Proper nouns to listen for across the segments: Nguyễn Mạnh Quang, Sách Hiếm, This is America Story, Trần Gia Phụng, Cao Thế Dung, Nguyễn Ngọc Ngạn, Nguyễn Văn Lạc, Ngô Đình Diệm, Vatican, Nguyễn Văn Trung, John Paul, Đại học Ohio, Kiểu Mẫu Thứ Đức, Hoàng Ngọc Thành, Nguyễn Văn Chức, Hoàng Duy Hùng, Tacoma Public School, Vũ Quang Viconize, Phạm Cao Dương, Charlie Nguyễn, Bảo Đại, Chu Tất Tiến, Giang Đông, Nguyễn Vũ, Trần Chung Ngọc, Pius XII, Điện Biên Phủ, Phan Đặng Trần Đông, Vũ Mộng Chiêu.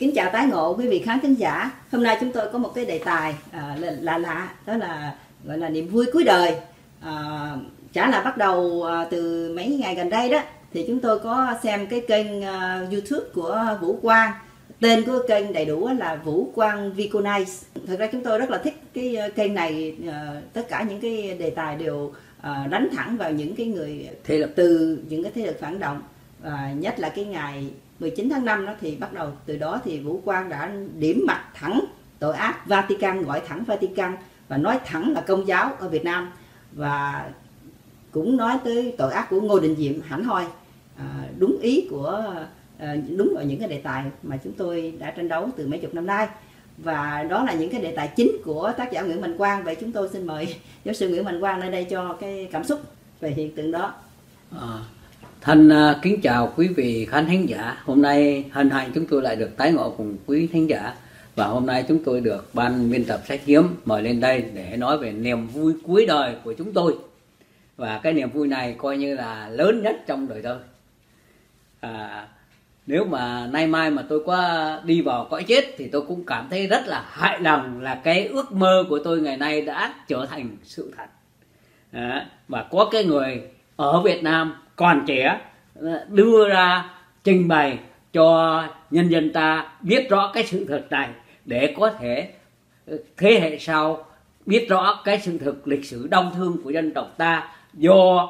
Kính chào tái ngộ quý vị khán thính giả. Hôm nay chúng tôi có một cái đề tài lạ, đó là gọi là niềm vui cuối đời. Chả là bắt đầu từ mấy ngày gần đây đó, thì chúng tôi có xem cái kênh YouTube của Vũ Quang. Tên của kênh đầy đủ là Vũ Quang Viconize. Thật ra chúng tôi rất là thích cái kênh này. Tất cả những cái đề tài đều đánh thẳng vào những cái người thế lực, từ những cái thế lực phản động, nhất là cái ngày 19 tháng 5 đó, thì bắt đầu từ đó thì Vũ Quang đã điểm mặt thẳng tội ác Vatican, gọi thẳng Vatican và nói thẳng là công giáo ở Việt Nam, và cũng nói tới tội ác của Ngô Đình Diệm hẳn hoi, đúng ý của đúng vào những cái đề tài mà chúng tôi đã tranh đấu từ mấy chục năm nay. Và đó là những cái đề tài chính của tác giả Nguyễn Mạnh Quang. Vậy chúng tôi xin mời giáo sư Nguyễn Mạnh Quang lên đây cho cái cảm xúc về hiện tượng đó. Thanh kính chào quý vị khán thính giả. Hôm nay hân hạnh chúng tôi lại được tái ngộ cùng quý thính giả. Và hôm nay chúng tôi được ban biên tập Sách Hiếm mời lên đây để nói về niềm vui cuối đời của chúng tôi. Và cái niềm vui này coi như là lớn nhất trong đời tôi. Nếu mà nay mai mà tôi có đi vào cõi chết thì tôi cũng cảm thấy rất là hài lòng, là cái ước mơ của tôi ngày nay đã trở thành sự thật. Và có cái người ở Việt Nam còn trẻ đưa ra trình bày cho nhân dân ta biết rõ cái sự thật này, để có thể thế hệ sau biết rõ cái sự thật lịch sử đau thương của dân tộc ta do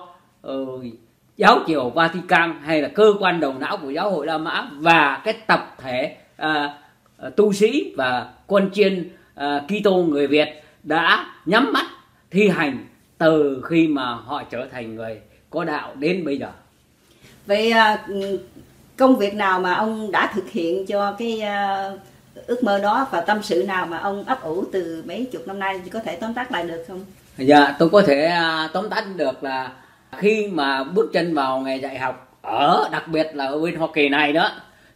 giáo triều Vatican hay là cơ quan đầu não của giáo hội La Mã và cái tập thể tu sĩ và con chiên Kitô người Việt đã nhắm mắt thi hành từ khi mà họ trở thành người có đạo đến bây giờ. Vậy công việc nào mà ông đã thực hiện cho cái ước mơ đó, và tâm sự nào mà ông ấp ủ từ mấy chục năm nay, có thể tóm tắt lại được không? Dạ, tôi có thể tóm tắt được là khi mà bước chân vào nghề dạy học, đặc biệt là ở bên Hoa Kỳ này đó,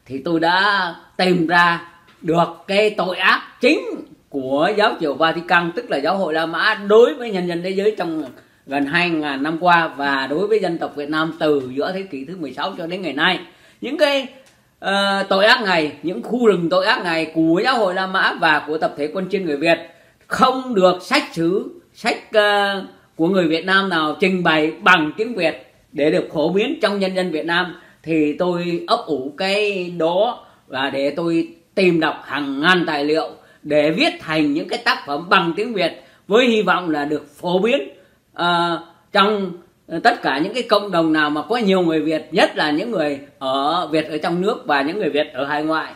thì tôi đã tìm ra được cái tội ác chính của giáo triều Vatican, tức là giáo hội La Mã, đối với nhân dân thế giới trong gần 2.000 năm qua, và đối với dân tộc Việt Nam từ giữa thế kỷ thứ 16 cho đến ngày nay. Những cái tội ác này, những khu rừng tội ác này của giáo hội La Mã và của tập thể quân chiên người Việt không được sách của người Việt Nam nào trình bày bằng tiếng Việt để được phổ biến trong nhân dân Việt Nam. Thì tôi ấp ủ cái đó, và để tôi tìm đọc hàng ngàn tài liệu để viết thành những cái tác phẩm bằng tiếng Việt, với hy vọng là được phổ biến trong tất cả những cái cộng đồng nào mà có nhiều người Việt, nhất là những người ở Việt ở trong nước và những người Việt ở hải ngoại.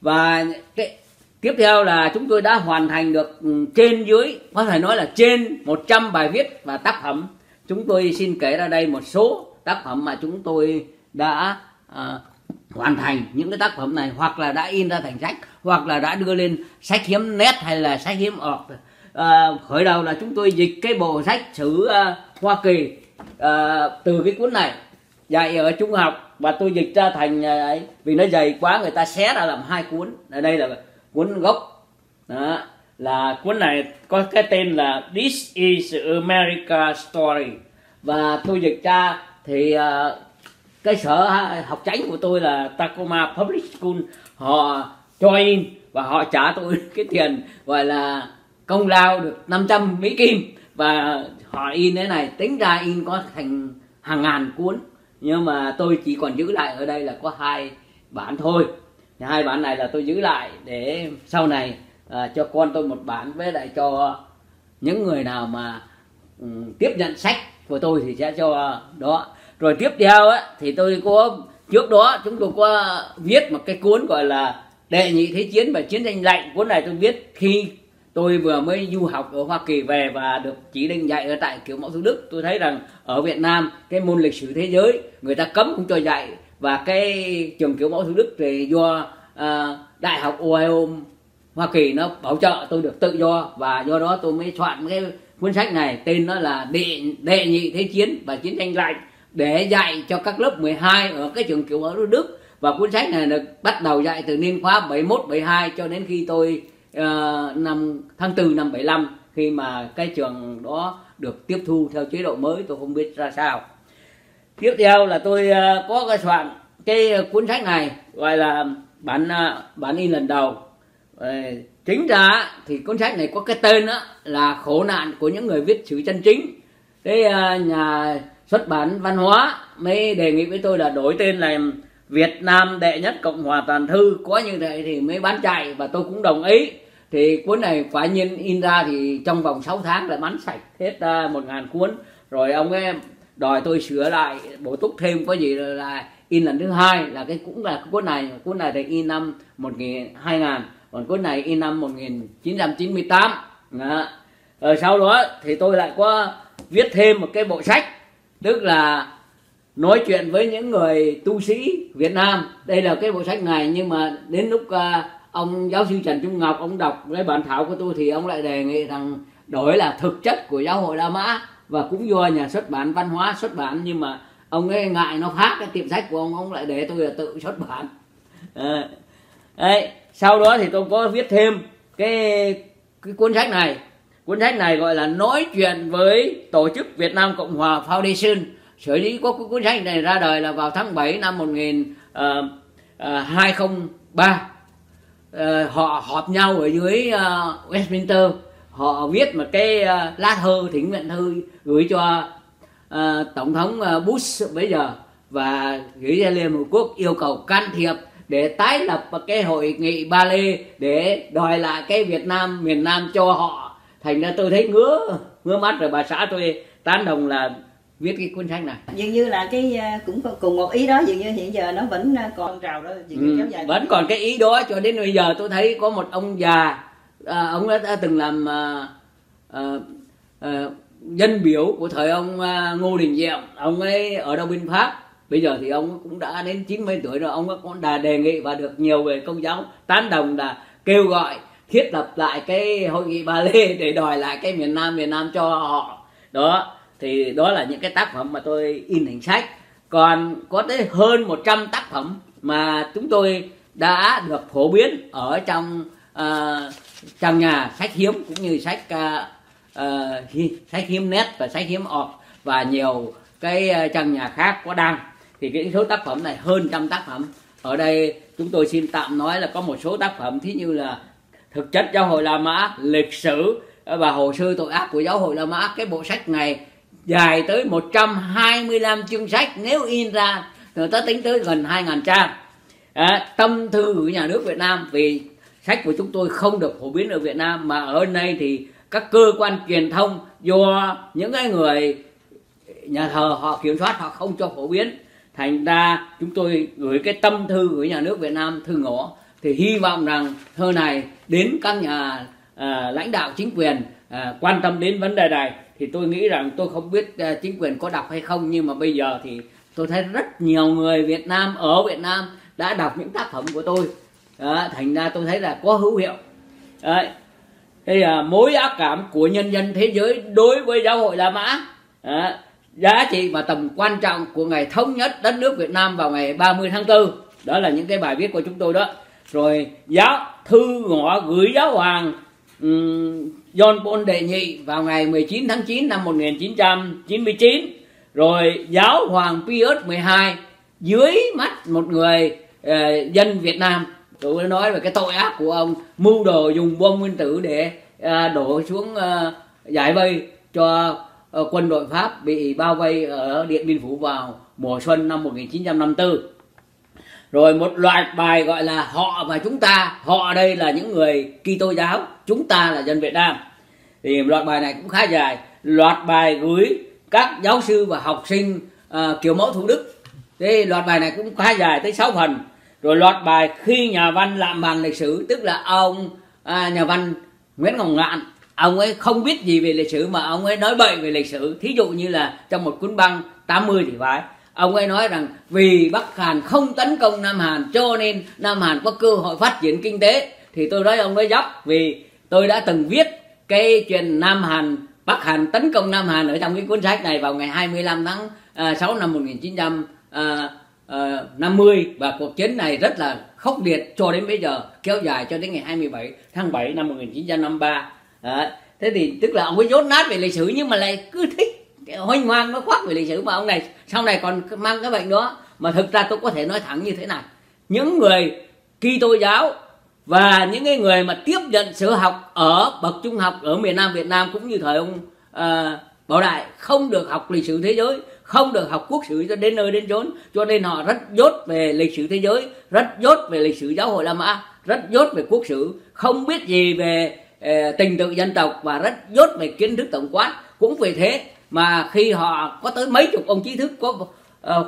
Và tiếp theo là chúng tôi đã hoàn thành được trên dưới, có thể nói là trên 100 bài viết và tác phẩm. Chúng tôi xin kể ra đây một số tác phẩm mà chúng tôi đã hoàn thành. Những cái tác phẩm này hoặc là đã in ra thành sách, hoặc là đã đưa lên Sách Hiếm net hay là Sách Hiếm org. Khởi đầu là chúng tôi dịch cái bộ sách sử Hoa Kỳ từ cái cuốn này dạy ở trung học, và tôi dịch ra thành vì nó dày quá người ta xé ra làm hai cuốn. Ở đây là cuốn gốc đó, là cuốn này có cái tên là This is America Story, và tôi dịch ra thì cái sở học chánh của tôi là Tacoma Public School họ cho in, và họ trả tôi cái tiền gọi là công lao được 500 Mỹ Kim, và họ in thế này, tính ra in có thành hàng ngàn cuốn, nhưng mà tôi chỉ còn giữ lại ở đây là có 2 bản thôi. Thì 2 bản này là tôi giữ lại để sau này cho con tôi một bản, với lại cho những người nào mà tiếp nhận sách của tôi thì sẽ cho đó. Rồi tiếp theo á, thì tôi có trước đó chúng tôi có viết một cái cuốn gọi là Đệ nhị thế chiến và chiến tranh lạnh. Cuốn này tôi viết khi tôi vừa mới du học ở Hoa Kỳ về và được chỉ định dạy ở tại Kiểu Mẫu Thứ Đức. Tôi thấy rằng ở Việt Nam cái môn lịch sử thế giới người ta cấm không cho dạy, và cái trường Kiểu Mẫu Thứ Đức thì do Đại học Ohio Hoa Kỳ nó bảo trợ tôi được tự do, và do đó tôi mới soạn cái cuốn sách này tên nó là Đệ nhị thế chiến và chiến tranh lạnh, để dạy cho các lớp 12 ở cái trường Kiểu Mẫu Thứ Đức. Và cuốn sách này được bắt đầu dạy từ niên khóa 71-72 cho đến khi tôi năm tháng 4 năm 75, khi mà cái trường đó được tiếp thu theo chế độ mới, tôi không biết ra sao. Tiếp theo là tôi có cái soạn cái cuốn sách này gọi là bản in lần đầu. Chính ra thì cuốn sách này có cái tên đó là Khổ nạn của những người viết sử chân chính. Cái nhà xuất bản Văn hóa mới đề nghị với tôi là đổi tên là Việt Nam đệ nhất Cộng hòa toàn thư, có như vậy thì mới bán chạy, và tôi cũng đồng ý. Thì cuốn này quả nhiên in ra thì trong vòng 6 tháng là bán sạch hết 1000 cuốn. Rồi ông ấy đòi tôi sửa lại bổ túc thêm, có gì là in lần thứ hai là cái cũng là cuốn này. Cuốn này thì in năm 2000, còn cuốn này in năm 1998. Rồi sau đó thì tôi lại có viết thêm một cái bộ sách, tức là nói chuyện với những người tu sĩ Việt Nam. Đây là cái bộ sách này, nhưng mà đến lúc ông giáo sư Trần Chung Ngọc ông đọc cái bản thảo của tôi thì ông lại đề nghị rằng đổi là Thực chất của giáo hội La Mã, và cũng do nhà xuất bản Văn hóa xuất bản, nhưng mà ông ấy ngại nó phá cái tiệm sách của ông lại để tôi là tự xuất bản. Đấy, sau đó thì tôi có viết thêm cái cuốn sách này. Cuốn sách này gọi là Nói chuyện với Tổ chức Việt Nam Cộng hòa Foundation. Sở dĩ có cuốn sách này ra đời là vào tháng 7 năm 2003. Họ họp nhau ở dưới Westminster. Họ viết một cái lá thư, thỉnh nguyện thư gửi cho Tổng thống Bush bây giờ, và gửi ra Liên Hợp Quốc yêu cầu can thiệp để tái lập một cái hội nghị Ba Lê để đòi lại cái Việt Nam, miền Nam cho họ. Thành ra tôi thấy ngứa mắt rồi, bà xã tôi tán đồng là viết cái cuốn sách này. Dường như là cái cũng cùng một ý đó, dường như hiện giờ nó vẫn còn trào đó, kéo dài. Vẫn còn cái ý đó cho đến bây giờ. Tôi thấy có một ông già, ông đã từng làm dân biểu của thời ông Ngô Đình Diệm. Ông ấy ở đâu bên Pháp. Bây giờ thì ông cũng đã đến 90 tuổi rồi. Ông cũng đã đề nghị và được nhiều người công giáo tán đồng là kêu gọi thiết lập lại cái hội nghị Ba Lê để đòi lại cái miền Nam cho họ. Đó. Thì đó là những cái tác phẩm mà tôi in thành sách. Còn có tới hơn 100 tác phẩm mà chúng tôi đã được phổ biến ở trong trong nhà sách hiếm, cũng như sách hiếm net và sách hiếm org và nhiều cái trang nhà khác có đăng. Thì cái số tác phẩm này hơn 100 tác phẩm. Ở đây chúng tôi xin tạm nói là có một số tác phẩm thí như là Thực chất giáo hội La Mã, Lịch sử và Hồ sơ tội ác của giáo hội La Mã. Cái bộ sách này dài tới 125 chương sách, nếu in ra người ta tính tới gần 2000 trang. Tâm thư của nhà nước Việt Nam, vì sách của chúng tôi không được phổ biến ở Việt Nam, mà ở đây thì các cơ quan truyền thông do những cái người nhà thờ họ kiểm soát, họ không cho phổ biến. Thành ra chúng tôi gửi cái tâm thư của nhà nước Việt Nam, thư ngõ, thì hy vọng rằng thơ này đến các nhà lãnh đạo chính quyền quan tâm đến vấn đề này. Thì tôi nghĩ rằng, tôi không biết chính quyền có đọc hay không, nhưng mà bây giờ thì tôi thấy rất nhiều người Việt Nam ở Việt Nam đã đọc những tác phẩm của tôi. Thành ra tôi thấy là có hữu hiệu. Thì mối ác cảm của nhân dân thế giới đối với giáo hội La Mã, giá trị và tầm quan trọng của ngày thống nhất đất nước Việt Nam vào ngày 30 tháng 4. Đó là những cái bài viết của chúng tôi đó. Rồi thư ngõ gửi giáo hoàng John Paul đệ nhị vào ngày 19 tháng 9 năm 1999. Rồi giáo hoàng Pius XII dưới mắt một người dân Việt Nam. Tôi đã nói về cái tội ác của ông, mưu đồ dùng bom nguyên tử để đổ xuống giải vây cho quân đội Pháp bị bao vây ở Điện Biên Phủ vào mùa xuân năm 1954. Rồi một loạt bài gọi là Họ và Chúng ta. Họ đây là những người Kitô giáo, chúng ta là dân Việt Nam. Thì loạt bài này cũng khá dài. Loạt bài gửi các giáo sư và học sinh Kiểu Mẫu Thứ Đức. Thế loạt bài này cũng khá dài, tới 6 phần. Rồi loạt bài Khi nhà văn lạm bàn lịch sử, tức là ông nhà văn Nguyễn Ngọc Ngạn. Ông ấy không biết gì về lịch sử mà ông ấy nói bậy về lịch sử. Thí dụ như là trong một cuốn băng 80 thì phải, ông ấy nói rằng vì Bắc Hàn không tấn công Nam Hàn cho nên Nam Hàn có cơ hội phát triển kinh tế. Thì tôi nói ông ấy dốc, vì tôi đã từng viết cái chuyện Bắc Hàn tấn công Nam Hàn ở trong cái cuốn sách này vào ngày 25 tháng 6 năm 1950. Và cuộc chiến này rất là khốc liệt cho đến bây giờ, kéo dài cho đến ngày 27 tháng 7 năm 1953. Thế thì tức là ông ấy dốt nát về lịch sử nhưng mà lại cứ thích hoành hoang nó khoác về lịch sử, mà ông này sau này còn mang cái bệnh đó. Mà thực ra tôi có thể nói thẳng như thế này, những người Kitô giáo và những cái người mà tiếp nhận sự học ở bậc trung học ở miền Nam Việt Nam cũng như thời ông Bảo Đại không được học lịch sử thế giới, không được học quốc sử cho đến nơi đến chốn, cho nên họ rất dốt về lịch sử thế giới, rất dốt về lịch sử giáo hội La Mã, rất dốt về quốc sử, không biết gì về tình tự dân tộc và rất dốt về kiến thức tổng quát. Cũng vì thế mà khi họ có tới mấy chục ông trí thức có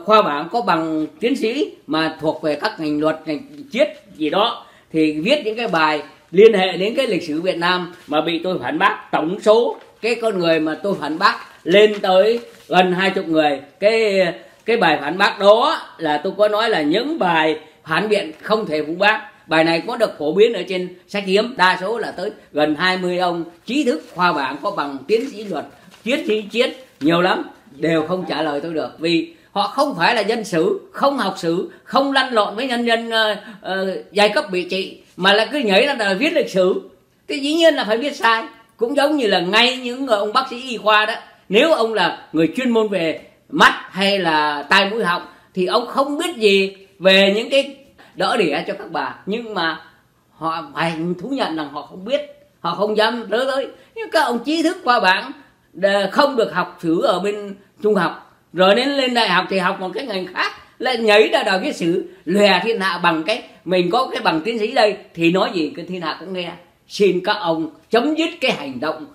khoa bảng, có bằng tiến sĩ mà thuộc về các ngành luật, ngành triết gì đó, thì viết những cái bài liên hệ đến cái lịch sử Việt Nam mà bị tôi phản bác. Tổng số cái con người mà tôi phản bác lên tới gần 20 người. Cái bài phản bác đó là tôi có nói là những bài phản biện không thể phản bác. Bài này có được phổ biến ở trên sách Hiếm, đa số là tới gần 20 ông trí thức khoa bảng có bằng tiến sĩ luật, triết sĩ triết nhiều lắm đều không trả lời tôi được, vì họ không phải là dân sử, không học sử, không lăn lộn với nhân dân giai cấp bị trị, mà là cứ nhảy ra là viết lịch sử thì dĩ nhiên là phải viết sai. Cũng giống như là ngay những người ông bác sĩ y khoa đó, nếu ông là người chuyên môn về mắt hay là tai mũi họng thì ông không biết gì về những cái đỡ đẻ cho các bà, nhưng mà họ phải thú nhận rằng họ không biết, họ không dám đỡ tới. Nhưng các ông trí thức khoa bảng không được học sử ở bên trung học, rồi đến lên đại học thì học một cái ngành khác, lại nhảy ra đòi cái sử lòe thiên hạ bằng cái mình có cái bằng tiến sĩ đây thì nói gì cái thiên hạ cũng nghe. Xin các ông chấm dứt cái hành động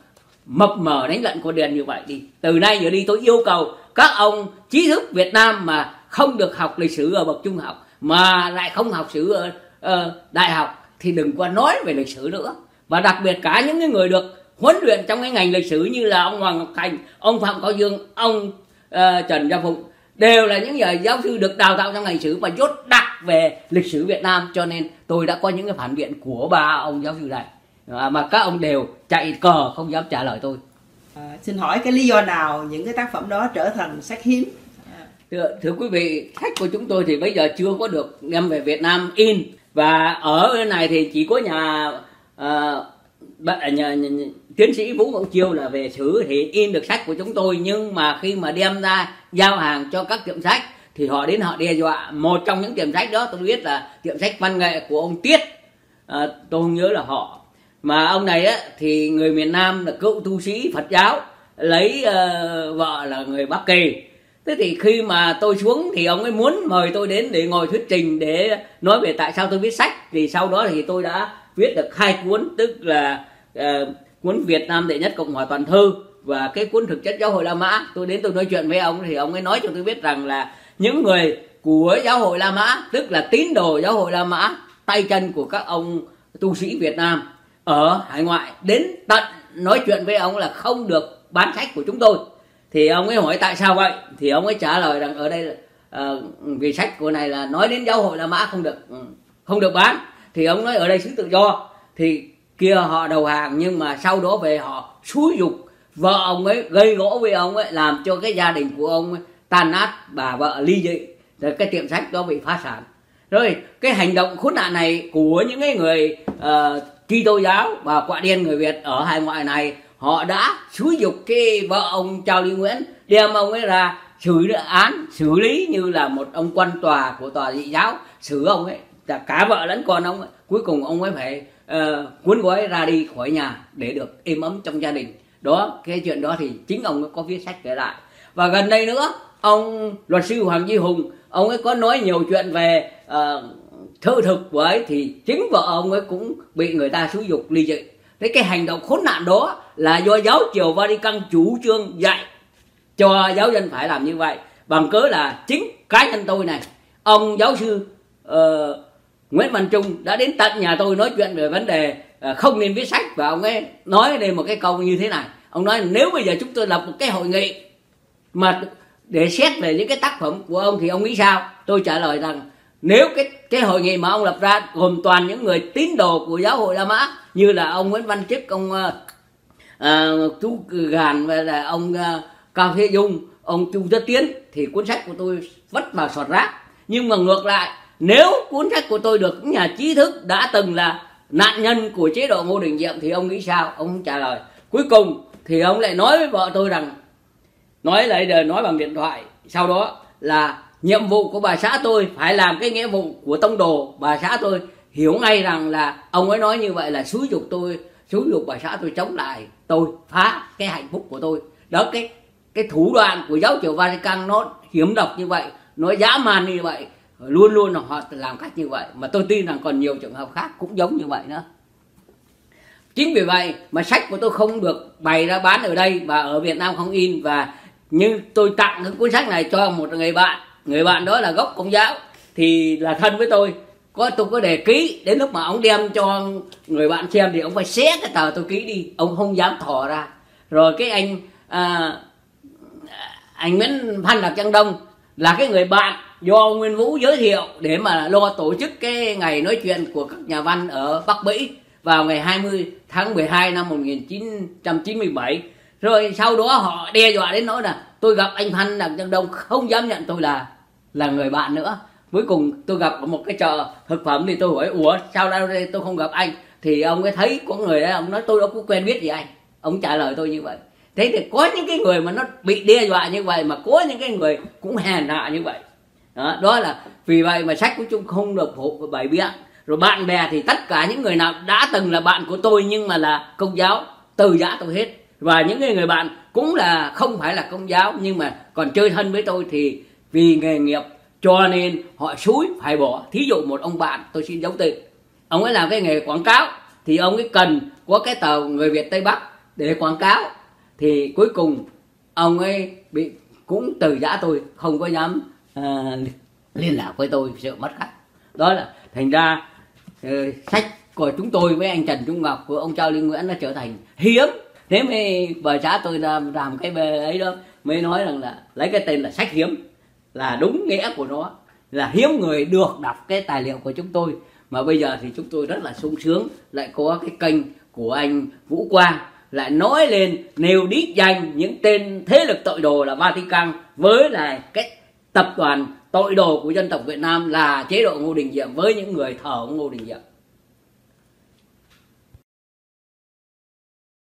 mập mờ đánh lận của Điền như vậy đi. Từ nay giờ đi tôi yêu cầu các ông trí thức Việt Nam mà không được học lịch sử ở bậc trung học, mà lại không học sử ở đại học thì đừng có nói về lịch sử nữa. Và đặc biệt cả những người được huấn luyện trong cái ngành lịch sử như là ông Hoàng Ngọc Thành, ông Phạm Cao Dương, ông Trần Gia Phụng đều là những người giáo sư được đào tạo trong ngành sử và dốt đặc về lịch sử Việt Nam, cho nên tôi đã có những cái phản biện của ba ông giáo sư này mà các ông đều chạy cờ không dám trả lời tôi. Xin hỏi cái lý do nào những cái tác phẩm đó trở thành sách hiếm? Thưa quý vị, sách của chúng tôi thì bây giờ chưa có được đem về Việt Nam in, và ở bên này thì chỉ có nhà tiến sĩ Vũ Mộng Chiêu là về sử thì in được sách của chúng tôi, nhưng mà khi mà đem ra giao hàng cho các tiệm sách thì họ đến họ đe dọa. Một trong những tiệm sách đó tôi biết là tiệm sách văn nghệ của ông Tiết, tôi không nhớ là họ, mà ông này á, thì người miền Nam là cựu tu sĩ Phật giáo, lấy vợ là người Bắc Kỳ. Thế thì khi mà tôi xuống thì ông ấy muốn mời tôi đến để ngồi thuyết trình để nói về tại sao tôi viết sách, thì sau đó thì tôi đã viết được hai cuốn, tức là cuốn Việt Nam đệ nhất Cộng hòa Toàn thư và cái cuốn Thực chất giáo hội La Mã. Tôi đến tôi nói chuyện với ông thì ông ấy nói cho tôi biết rằng là những người của giáo hội La Mã, tức là tín đồ giáo hội La Mã, tay chân của các ông tu sĩ Việt Nam ở hải ngoại đến tận nói chuyện với ông là không được bán sách của chúng tôi. Thì ông ấy hỏi tại sao vậy, thì ông ấy trả lời rằng ở đây là vì sách của này là nói đến giáo hội La Mã không được bán. Thì ông nói ở đây xứ tự do, thì kia họ đầu hàng, nhưng mà sau đó về họ xúi giục vợ ông ấy, gây gỗ với ông ấy, làm cho cái gia đình của ông ấy tan nát, bà vợ ly dị, rồi cái tiệm sách đó bị phá sản. Rồi cái hành động khốn nạn này của những cái người Kitô giáo và quạ điên người Việt ở hải ngoại này, họ đã xúi giục cái vợ ông Charlie Nguyễn đem ông ấy ra xử lý như là một ông quan tòa của tòa dị giáo, xử ông ấy cả vợ lẫn con ông ấy. Cuối cùng ông ấy phải cuốn gói ra đi khỏi nhà để được êm ấm trong gia đình đó. Cái chuyện đó thì chính ông ấy có viết sách kể lại. Và gần đây nữa, ông luật sư Hoàng Duy Hùng, ông ấy có nói nhiều chuyện về thơ thực của ấy, thì chính vợ ông ấy cũng bị người ta xúi giục ly dị. Thế cái hành động khốn nạn đó là do giáo triều Vatican chủ trương dạy cho giáo dân phải làm như vậy, bằng cớ là chính cá nhân tôi này, ông giáo sư Nguyễn Văn Trung đã đến tận nhà tôi nói chuyện về vấn đề không nên viết sách, và ông ấy nói đây một cái câu như thế này. Ông nói nếu bây giờ chúng tôi lập một cái hội nghị mà để xét về những cái tác phẩm của ông thì ông nghĩ sao? Tôi trả lời rằng nếu cái hội nghị mà ông lập ra gồm toàn những người tín đồ của giáo hội La Mã như là ông Nguyễn Văn Chức, ông chú Gàn, và là ông Cao Thế Dung, ông Chu Tất Tiến, thì cuốn sách của tôi vất vào sọt rác. Nhưng mà ngược lại, nếu cuốn sách của tôi được những nhà trí thức đã từng là nạn nhân của chế độ Ngô Đình Diệm thì ông nghĩ sao? Ông không trả lời. Cuối cùng thì ông lại nói với vợ tôi rằng, nói lại nói bằng điện thoại sau đó là nhiệm vụ của bà xã tôi phải làm cái nghĩa vụ của tông đồ. Bà xã tôi hiểu ngay rằng là ông ấy nói như vậy là xúi giục tôi, xúi giục bà xã tôi chống lại tôi, phá cái hạnh phúc của tôi. Đó, cái thủ đoạn của giáo triều Vatican nó hiểm độc như vậy, nó dã man như vậy, luôn luôn là họ làm cách như vậy. Mà tôi tin rằng còn nhiều trường hợp khác cũng giống như vậy nữa. Chính vì vậy mà sách của tôi không được bày ra bán ở đây, và ở Việt Nam không in. Và như tôi tặng những cuốn sách này cho một người bạn, người bạn đó là gốc Công giáo thì là thân với tôi, tôi có đề ký. Đến lúc mà ông đem cho người bạn xem thì ông phải xé cái tờ tôi ký đi, ông không dám thò ra. Rồi cái anh Nguyễn Văn Lạc Giang Đông là cái người bạn do Nguyễn Vũ giới thiệu để mà lo tổ chức cái ngày nói chuyện của các nhà văn ở Bắc Mỹ vào ngày 20 tháng 12 năm 1997. Rồi sau đó họ đe dọa đến nỗi là tôi gặp anh Phan Đặng Trần Đông không dám nhận tôi là người bạn nữa. Cuối cùng tôi gặp ở một cái chợ thực phẩm thì tôi hỏi ủa sao đây tôi không gặp anh, thì ông ấy thấy có người đấy, ông nói tôi đâu có quen biết gì anh, ông trả lời tôi như vậy. Thế thì có những cái người mà nó bị đe dọa như vậy, mà có những cái người cũng hèn hạ như vậy. Đó là vì vậy mà sách của chúng không được bày biện. Rồi bạn bè thì tất cả những người nào đã từng là bạn của tôi nhưng mà là Công giáo từ giã tôi hết. Và những người bạn cũng là không phải là Công giáo nhưng mà còn chơi thân với tôi thì vì nghề nghiệp cho nên họ xúi phải bỏ. Thí dụ một ông bạn tôi xin giấu tên, ông ấy làm cái nghề quảng cáo thì ông ấy cần có cái tờ Người Việt Tây Bắc để quảng cáo, thì cuối cùng ông ấy bị cũng từ giã tôi, không có dám liên lạc với tôi, sợ mất khách. Đó là thành ra sách của chúng tôi với anh Trần Chung Ngọc của ông Charlie Nguyễn nó trở thành hiếm. Thế mới bà xã tôi làm cái bề ấy đó, mới nói rằng là lấy cái tên là sách hiếm, là đúng nghĩa của nó là hiếm người được đọc cái tài liệu của chúng tôi. Mà bây giờ thì chúng tôi rất là sung sướng, lại có cái kênh của anh Vũ Quang lại nói lên, nêu đích danh những tên thế lực tội đồ là Vatican với lại cái tập đoàn tội đồ của dân tộc Việt Nam là chế độ Ngô Đình Diệm với những người thờ Ngô Đình Diệm.